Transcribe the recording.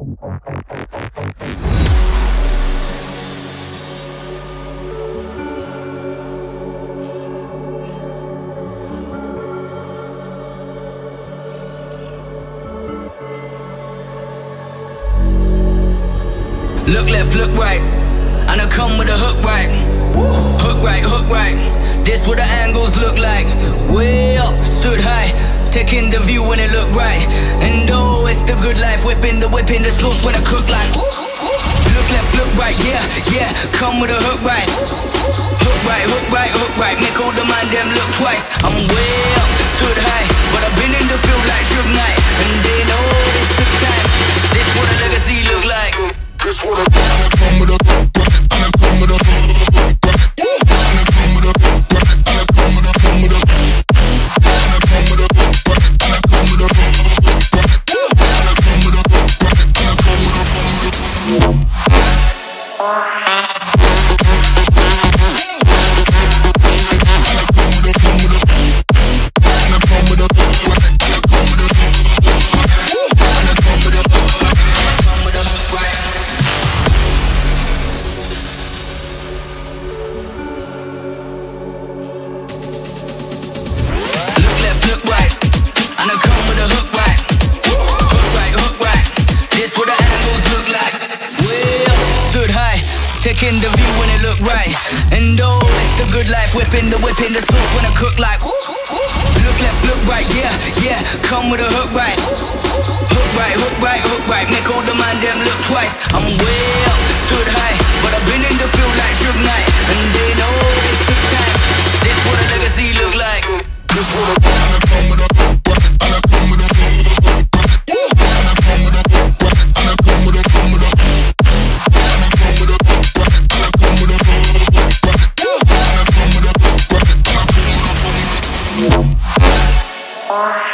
Look left, look right, and I come with a hook right. Woo. Hook right, hook right, this what the angles look like. Way up, stood high, taking the view when it look right. And oh, it's the good life, whipping the whip in the sauce when I cook like. Woo. Look left, look right, yeah, yeah, come with a hook right. Hook right, hook right, hook right, make all the mind them look twice. I'm way up, stood high, but I've been in the field like Suge Knight. And they know this took time, this what a legacy look like. This what I come with a come with taking the view when it look right. And oh, it's the good life, whipping the whip in the sauce when I cook like. Look left, look right, yeah, yeah, come with a hook right. Hook right, hook right, hook right, make all the mind them look twice. I'm way up, stood high, but I've been in the field like Suge Knight. And they know this took time, this what a legacy look like. This what I come with a all right.